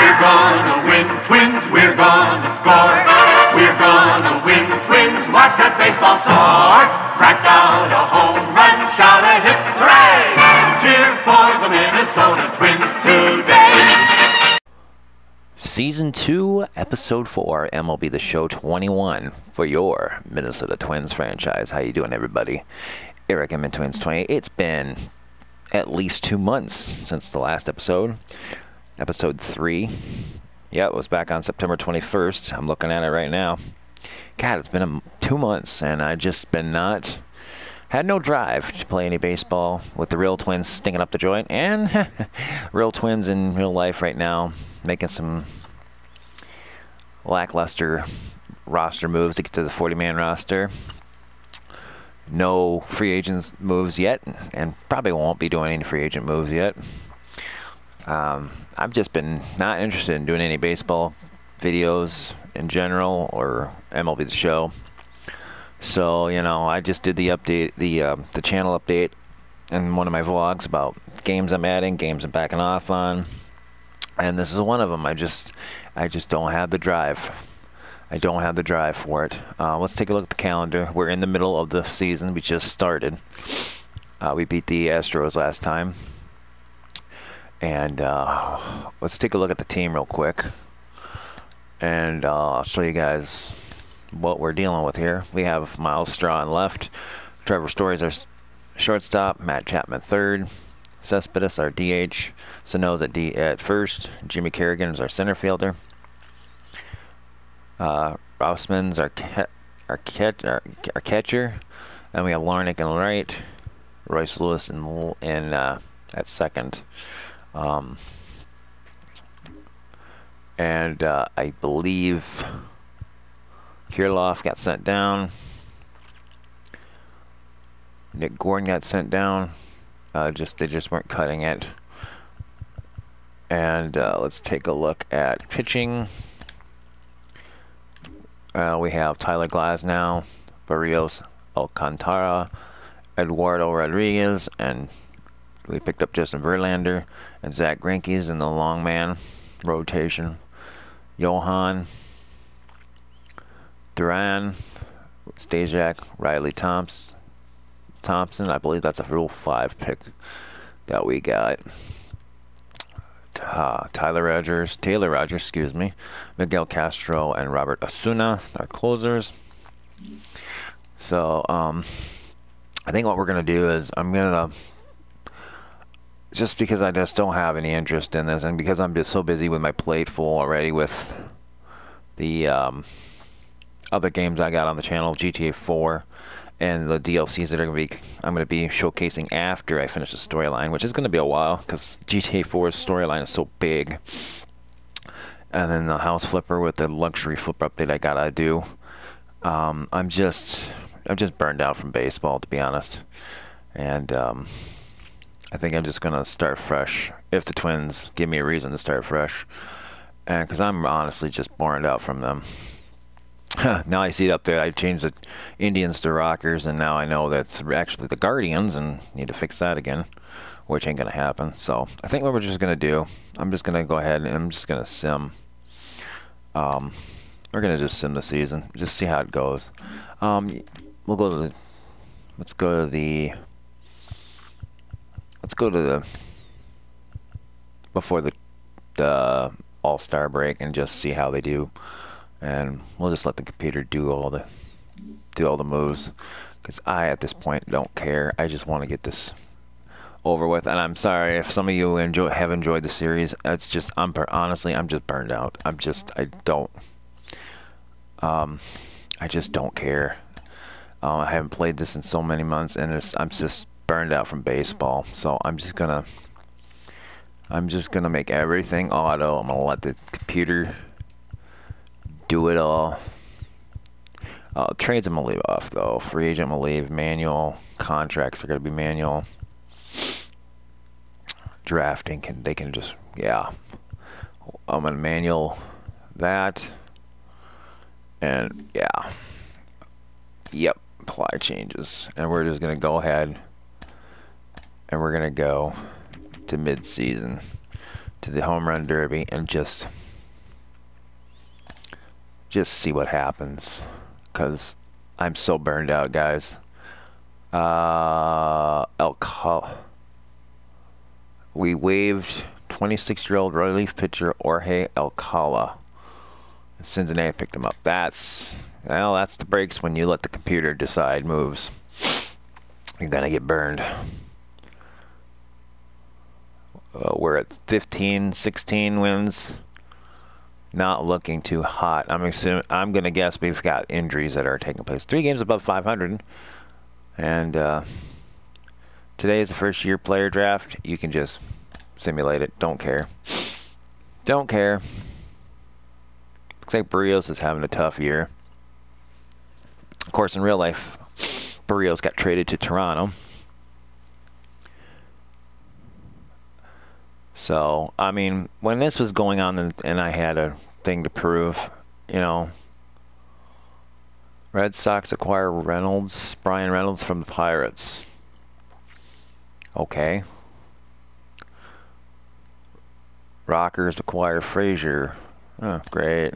We're gonna win, Twins, we're gonna score. We're gonna win, Twins, watch that baseball soar. Crack out a home run, shout a hip, hooray! Cheer for the Minnesota Twins today. Season 2, Episode 4, MLB The Show 21 for your Minnesota Twins franchise. How you doing, everybody? Eric, I'm in Twins 20. It's been at least 2 months since the last episode. Episode 3. Yeah, it was back on September 21st. I'm looking at it right now. God, it's been 2 months, and I've just been had no drive to play any baseball with the real Twins stinking up the joint, and real Twins in real life right now making some lackluster roster moves to get to the 40-man roster. No free agent moves yet, and probably won't be doing any free agent moves yet. I've just been not interested in doing any baseball videos in general or MLB The Show. So, you know, I just did the update, the channel update in one of my vlogs about games I'm adding, games I'm backing off on, and this is one of them. I just don't have the drive. I don't have the drive for it. Let's take a look at the calendar. We're in the middle of the season. We just started. We beat the Astros last time. And let's take a look at the team real quick. And I'll show you guys what we're dealing with here. We have Myles Straw on left. Trevor Story's our shortstop. Matt Chapman third. Cespedes our DH. Sano's at first. Jimmy Kerrigan is our center fielder. Rossman's our catcher, and we have Larnick in right, Royce Lewis in at second, and I believe Kirilloff got sent down, Nick Gordon got sent down, they just weren't cutting it, and let's take a look at pitching. We have Tyler Glasnow, Berríos, Alcantara, Eduardo Rodriguez, and we picked up Justin Verlander, and Zach Greinke's in the long man rotation. Johan Duran, Stajak, Riley Thompson. I believe that's a Rule 5 pick that we got. Taylor Rogers, excuse me, Miguel Castro, and Robert Asuna, our closers. So, I think what we're going to do is just because I just don't have any interest in this, and because I'm just so busy with my plate full already with the other games I got on the channel, GTA 4, and the DLCs that are going to be, I'm going to be showcasing after I finish the storyline, which is going to be a while because GTA 4's storyline is so big. And then the house flipper with the luxury flipper update I gotta do. I'm just burned out from baseball, to be honest. And I think I'm just gonna start fresh if the Twins give me a reason to start fresh, and because I'm honestly just burned out from them. Now I see it up there. I changed the Indians to Rockers, and now I know that's actually the Guardians, and need to fix that again, which ain't going to happen. So I think what we're just going to do, I'm just going to go ahead and I'm just going to sim. We're going to just sim the season, just see how it goes. Let's go to the before the All-Star break and just see how they do. And we'll just let the computer do all the moves, because I at this point don't care. I just want to get this over with. And I'm sorry if some of you have enjoyed the series. It's just honestly I'm just burned out. I just don't care. I haven't played this in so many months, and I'm just burned out from baseball. So I'm just gonna make everything auto. I'm gonna let the computer do it all. Trades I'm going to leave off, though. Free agent I'm going to leave. Manual. Contracts are going to be manual. Drafting, yeah. I'm going to manual that. And, yeah. Yep. Apply changes. And we're just going to go ahead, and we're going to go to mid-season to the home run derby and just see what happens, because I'm so burned out, guys. Alcala. We waived 26-year-old relief pitcher Jorge Alcala. Cincinnati picked him up. Well, that's the breaks when you let the computer decide moves. You're gonna get burned. We're at 15, 16 wins. Not looking too hot. I'm gonna guess we've got injuries that are taking place. 3 games above 500, and today is the first year player draft. You can just simulate it. Don't care. Don't care. Looks like Berríos is having a tough year. Of course, in real life, Berríos got traded to Toronto. So, I mean, when this was going on and I had a thing to prove, you know, Red Sox acquire Reynolds, Brian Reynolds from the Pirates. Okay. Rockers acquire Frazier. Oh, great.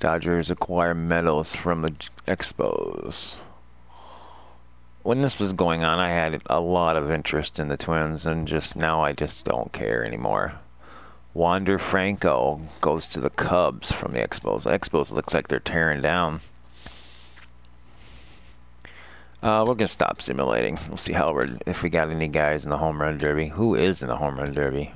Dodgers acquire Meadows from the Expos. When this was going on, I had a lot of interest in the Twins, and just now I just don't care anymore. Wander Franco goes to the Cubs from the Expos. The Expos looks like they're tearing down. We're going to stop simulating. We'll see how if we got any guys in the home run derby. Who is in the home run derby?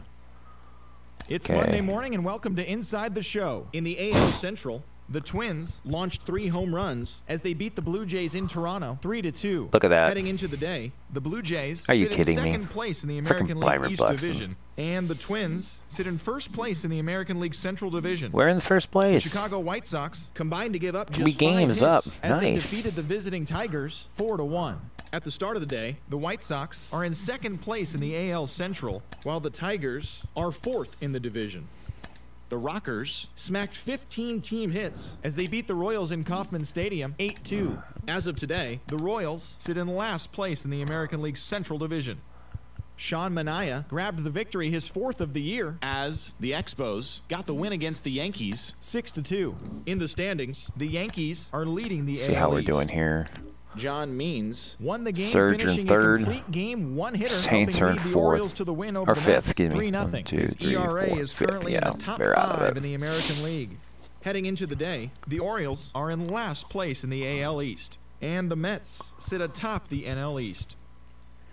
It's okay. Monday morning, and welcome to Inside the Show. In the AL Central, the Twins launched 3 home runs as they beat the Blue Jays in Toronto 3-2. Look at that. Heading into the day, the Blue Jays sit in second place in the American League East Division, and the Twins sit in first place in the American League Central Division. We're in first place. The Chicago White Sox combined to give up just 5 hits as they defeated the visiting Tigers 4-1. At the start of the day, the White Sox are in second place in the AL Central, while the Tigers are 4th in the division. The Rockers smacked 15 team hits as they beat the Royals in Kauffman Stadium 8-2. As of today, the Royals sit in last place in the American League Central Division. Sean Manaea grabbed the victory, his 4th of the year, as the Expos got the win against the Yankees 6-2. In the standings, the Yankees are leading the AL East. See how we're doing here. John Means won the game, finishing a complete game one-hitter, helping lead the Orioles to the win over the Mets 3-0. His ERA is currently in the top 5 in the American League. Heading into the day, the Orioles are in last place in the AL East, and the Mets sit atop the NL East.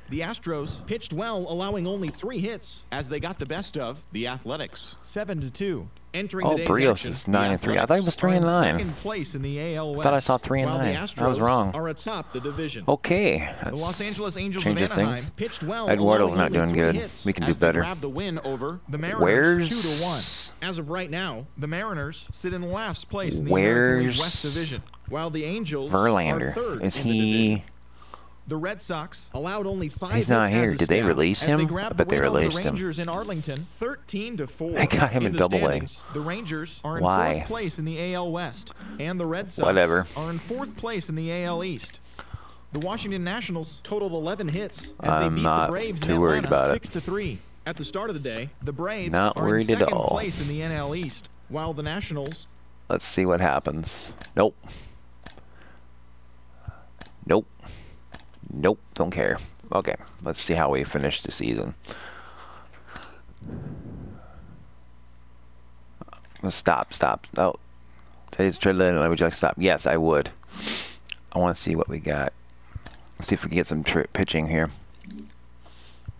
The Astros pitched well, allowing only 3 hits as they got the best of the Athletics 7-2. Entering today's Berríos is 9-3. I thought he was 3-9. Second place in the AL West, I thought I saw 3-9. I was wrong. Are atop the division. Okay, the Los Angeles Angels of Anaheim pitched well. Eduardo's not doing good. We can do better. The win over the Mariners, 2-1. As of right now, the Mariners sit in last place in the American West Division, while the Angels Verlander are 3rd in the division. The Red Sox allowed only 5 hits. He's not here. Did they release him? I bet they released him. In Arlington, 13-4. They got him in Double A. The Rangers are in 4th place in the AL West, and the Red Sox are in 4th place in the AL East. The Washington Nationals totaled 11 hits as they beat the Braves in Atlanta 6-3. At the start of the day, the Braves are in 2nd place in the NL East, while the Nationals. Let's see what happens. Nope. Nope. Nope, don't care. Okay, let's see how we finish the season. Let's stop. Oh, today's trade deadline. Would you like to stop? Yes, I would. I want to see what we got. Let's see if we can get some pitching here.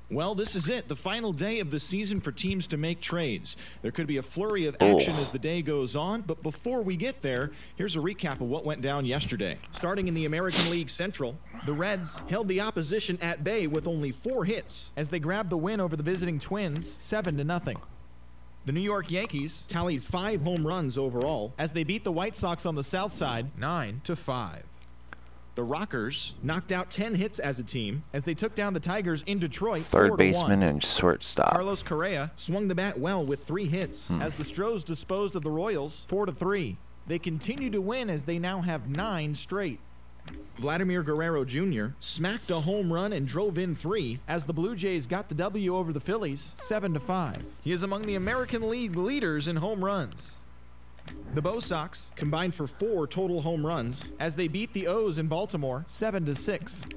Well, this is it, the final day of the season for teams to make trades. There could be a flurry of action as the day goes on, but before we get there, here's a recap of what went down yesterday. Starting in the American League Central, the Reds held the opposition at bay with only 4 hits as they grabbed the win over the visiting Twins 7-0. The New York Yankees tallied 5 home runs overall as they beat the White Sox on the south side 9-5. The Rockers knocked out 10 hits as a team as they took down the Tigers in Detroit 4-1. Third baseman and shortstop Carlos Correa swung the bat well with 3 hits as the Stros disposed of the Royals 4-3. They continue to win as they now have 9 straight. Vladimir Guerrero Jr. smacked a home run and drove in three as the Blue Jays got the W over the Phillies 7-5. He is among the American League leaders in home runs. The Bo Sox combined for 4 total home runs as they beat the O's in Baltimore 7-6.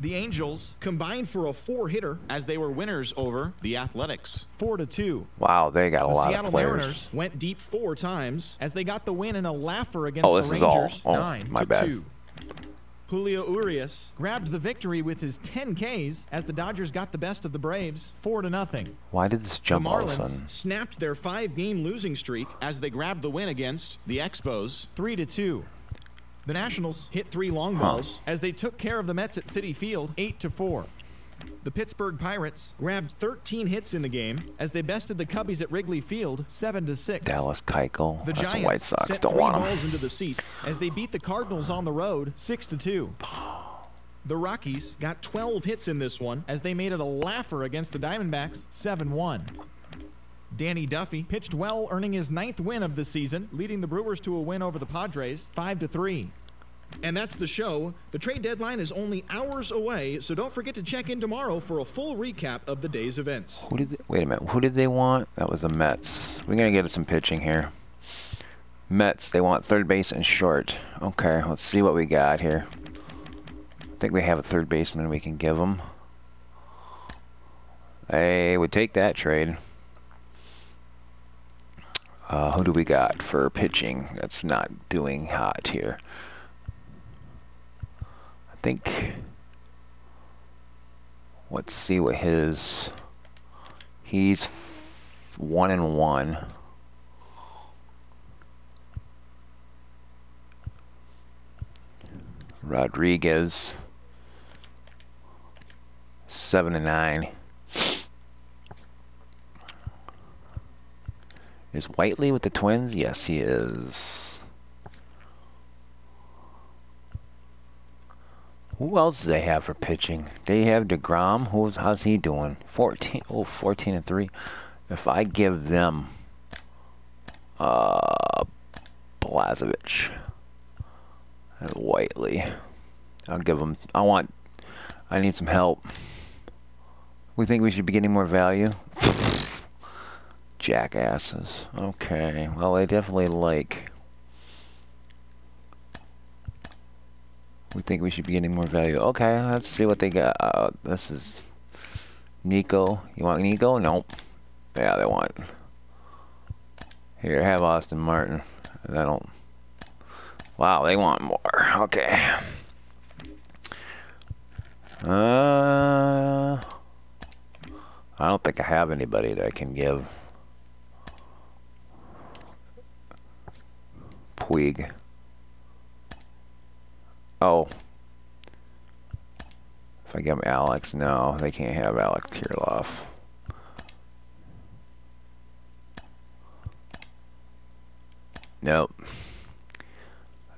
The Angels combined for a 4-hitter as they were winners over the Athletics 4-2. Wow, they got a lot of players. The Seattle Mariners went deep 4 times as they got the win in a laugher against the Rangers 9-2. Julio Urias grabbed the victory with his 10 Ks as the Dodgers got the best of the Braves 4-0. Why did this jump all of a sudden? The Marlins snapped their 5-game losing streak as they grabbed the win against the Expos 3-2. The Nationals hit 3 long balls as they took care of the Mets at Citi Field 8-4. The Pittsburgh Pirates grabbed 13 hits in the game as they bested the Cubbies at Wrigley Field 7-6. Dallas Keuchel. The Giants White Sox set don't 3 want balls into the seats as they beat the Cardinals on the road 6-2. The Rockies got 12 hits in this one as they made it a laugher against the Diamondbacks 7-1. Danny Duffy pitched well, earning his 9th win of the season, leading the Brewers to a win over the Padres 5-3. And that's the show. The trade deadline is only hours away, so don't forget to check in tomorrow for a full recap of the day's events. Who did they, wait a minute. Who did they want? That was the Mets. We're going to get some pitching here. Mets, they want third base and short. Okay, let's see what we got here. I think we have a third baseman we can give them. I would take that trade. Who do we got for pitching? That's not doing hot here. Think let's see what his he's 1-1. Rodriguez 7-9. Is Whiteley with the Twins? Yes, he is. Who else do they have for pitching? They have DeGrom. How's he doing? 14. Oh, 14-3. If I give them Blazevich and Whiteley, I'll give them. I need some help. We think we should be getting more value. Jackasses. Okay. Well, they definitely like. We think we should be getting more value. Okay, let's see what they got. This is Nico. You want Nico? Nope. Yeah, they want. Here, have Austin Martin. I don't. Wow, they want more. Okay. I don't think I have anybody that I can give. Puig. Oh, if I give them Alex, no, they can't have Alex Kirilloff. Nope.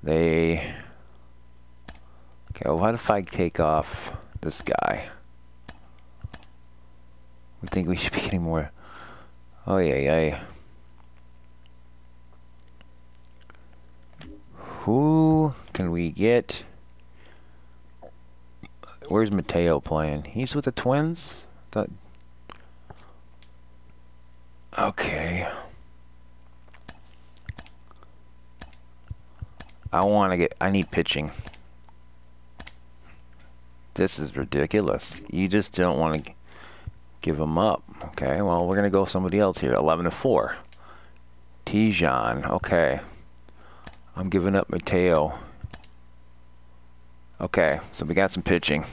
They. Okay, well, what if I take off this guy? We think we should be getting more. Oh yeah. Who can we get? Where's Mateo playing? He's with the Twins? That... Okay. I need pitching. This is ridiculous. You just don't want to give him up. Okay, well, we're going to go somebody else here. 11-4. Tijon. Okay. I'm giving up Mateo. Okay, so we got some pitching.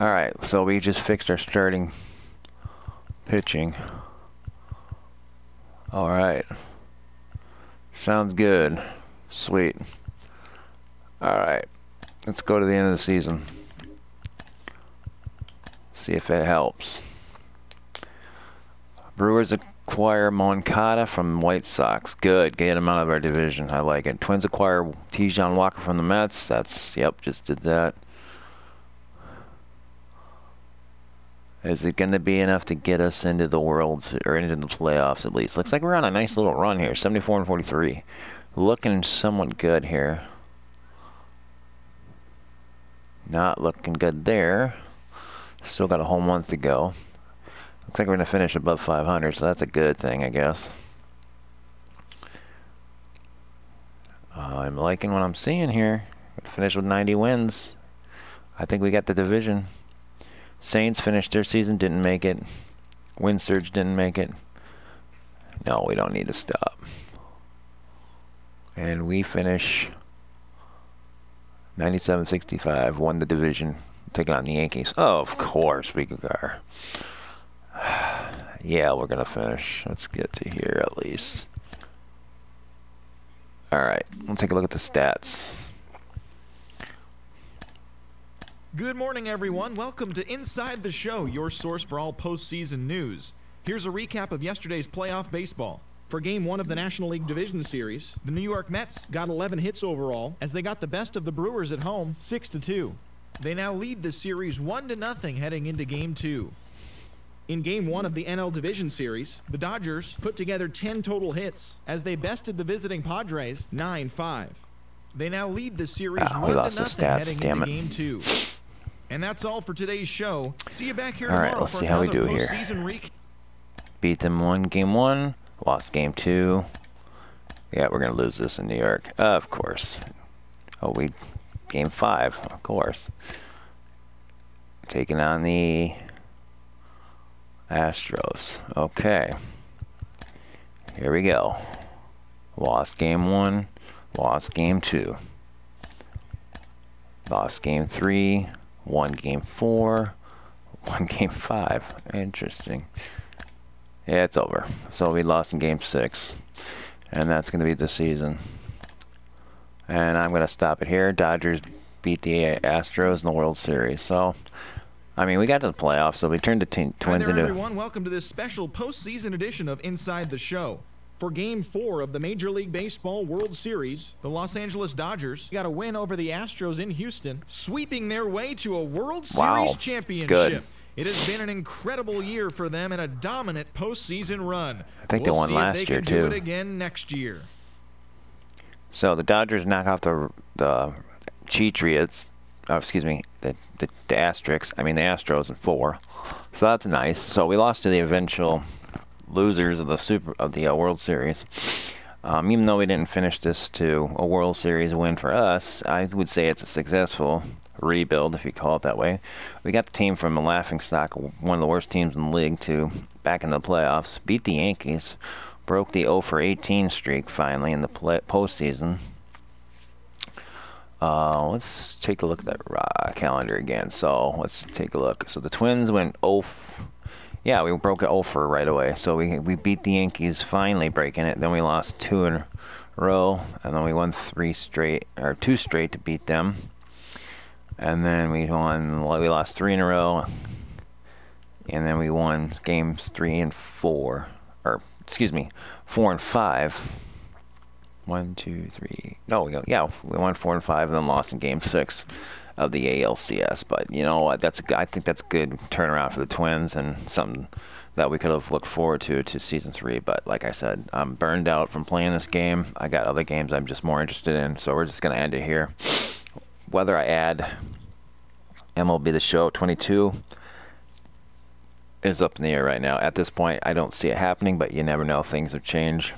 All right, so we just fixed our starting pitching. All right. Sounds good. Sweet. All right. Let's go to the end of the season. See if it helps. Brewers acquire Moncada from White Sox. Good. Get him out of our division. I like it. Twins acquire Tijon Walker from the Mets. That's, yep, just did that. Is it going to be enough to get us into the Worlds or into the playoffs at least? Looks like we're on a nice little run here. 74-43. Looking somewhat good here. Not looking good there. Still got a whole month to go. Looks like we're going to finish above 500, so that's a good thing, I guess. I'm liking what I'm seeing here. Finish with 90 wins. I think we got the division. Saints finished their season, didn't make it. Wind Surge didn't make it. No, we don't need to stop. And we finish 97-65, won the division, taking on the Yankees. Oh, of course we are. Yeah, we're going to finish. Let's get to here at least. All right, we'll take a look at the stats. Good morning, everyone. Welcome to Inside the Show, your source for all postseason news. Here's a recap of yesterday's playoff baseball. For Game 1 of the National League Division Series, the New York Mets got 11 hits overall as they got the best of the Brewers at home, 6-2. They now lead the series 1-0 heading into Game 2. In Game 1 of the NL Division Series, the Dodgers put together 10 total hits as they bested the visiting Padres 9-5. They now lead the series 1-0 heading into Game 2. And that's all for today's show. See you back here tomorrow. All right, let's see how we do here. Beat them game one, lost game two. Yeah, we're going to lose this in New York. Of course. Oh, we game five, of course. Taking on the Astros. Okay. Here we go. Lost game one, lost game two. Lost game three. Won game four, won game five. Interesting. Yeah, it's over. So we lost in game six, and that's going to be the season. And I'm going to stop it here. Dodgers beat the Astros in the World Series. So, I mean, we got to the playoffs, so we turned the Twins into... everyone. Welcome to this special postseason edition of Inside the Show. For Game 4 of the Major League Baseball World Series, the Los Angeles Dodgers got a win over the Astros in Houston, sweeping their way to a World Series championship. Good. It has been an incredible year for them and a dominant postseason run. I think we'll they won last year, too. We'll see if they can do it again next year. So the Dodgers knock off the Cheatriots, excuse me, the Asterix, I mean the Astros in 4. So that's nice. So we lost to the eventual... losers of the World Series. Even though we didn't finish this to a World Series win for us, I would say it's a successful rebuild, if you call it that way. We got the team from a laughingstock, one of the worst teams in the league, to back in the playoffs, beat the Yankees, broke the 0-for-18 streak finally in the postseason. Let's take a look at that calendar again. So let's take a look. So the Twins went 0-for... Yeah, we broke it 0-for right away. So we beat the Yankees, finally breaking it. Then we lost 2 in a row, and then we won 2 straight to beat them. And then we lost 3 in a row, and then we won games 3 and 4, or excuse me, 4 and 5. 1, 2, 3. No, we won 4 and 5, and then lost in game 6 of the ALCS. But you know what, I think that's a good turnaround for the Twins and something that we could have looked forward to season 3. But like I said, I'm burned out from playing this game. I got other games I'm just more interested in, so we're just going to end it here. Whether I add MLB The Show 22 is up in the air right now. At this point, I don't see it happening, but you never know. Things have changed.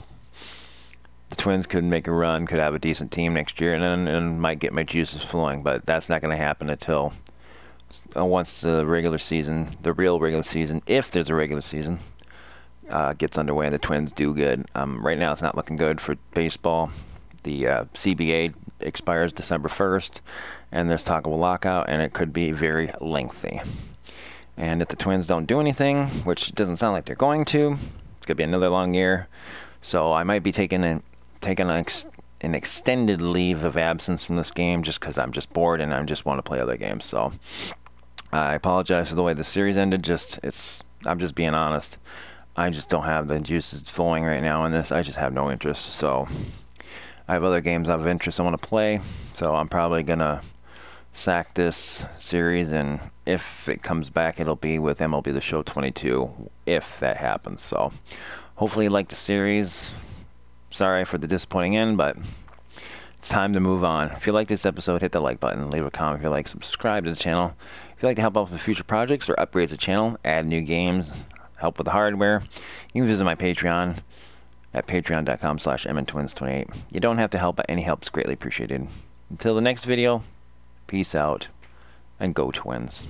The Twins could make a run, could have a decent team next year, and might get my juices flowing. But that's not going to happen until once the regular season, the real regular season, if there's a regular season, gets underway and the Twins do good. Right now it's not looking good for baseball. The CBA expires December 1st, and there's talk of a lockout, and it could be very lengthy. And if the Twins don't do anything, which doesn't sound like they're going to, it's going to be another long year. So I might be taking an extended leave of absence from this game just because I'm just bored and I just want to play other games. So I apologize for the way the series ended. I'm just being honest. I just don't have the juices flowing right now in this. I just have no interest. So I have other games of interest I want to play. So I'm probably going to sack this series, and if it comes back, it'll be with MLB The Show 22 if that happens. So hopefully you like the series. Sorry for the disappointing end, but It's time to move on. If you like this episode, hit the like button, leave a comment if you like, subscribe to the channel. If you'd like to help out with future projects or upgrade the channel, add new games, help with the hardware, you can visit my Patreon at patreon.com/mntwins28. You don't have to help, but any help's greatly appreciated. Until the next video, peace out, and go Twins.